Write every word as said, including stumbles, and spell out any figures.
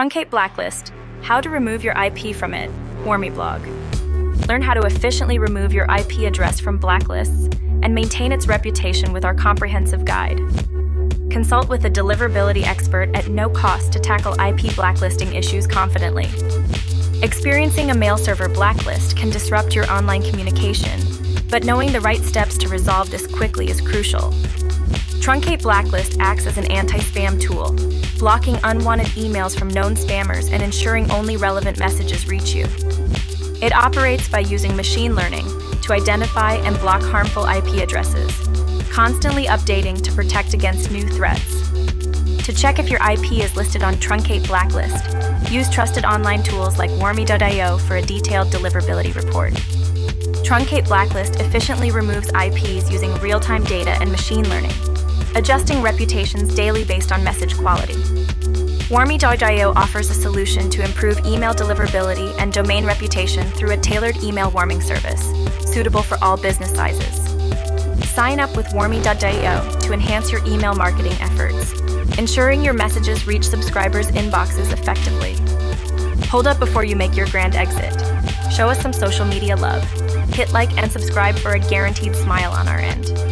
Truncate Blacklist, How to Remove Your I P from It, Warmy blog. Learn how to efficiently remove your I P address from blacklists and maintain its reputation with our comprehensive guide. Consult with a deliverability expert at no cost to tackle I P blacklisting issues confidently. Experiencing a mail server blacklist can disrupt your online communication, but knowing the right steps to resolve this quickly is crucial. Truncate Blacklist acts as an anti-spam tool, blocking unwanted emails from known spammers and ensuring only relevant messages reach you. It operates by using machine learning to identify and block harmful I P addresses, constantly updating to protect against new threats. To check if your I P is listed on Truncate Blacklist, use trusted online tools like Warmy dot i o for a detailed deliverability report. Truncate Blacklist efficiently removes I Ps using real-time data and machine learning, adjusting reputations daily based on message quality. Warmy dot i o offers a solution to improve email deliverability and domain reputation through a tailored email warming service, suitable for all business sizes. Sign up with Warmy dot i o to enhance your email marketing efforts, ensuring your messages reach subscribers' inboxes effectively. Hold up before you make your grand exit. Show us some social media love. Hit like and subscribe for a guaranteed smile on our end.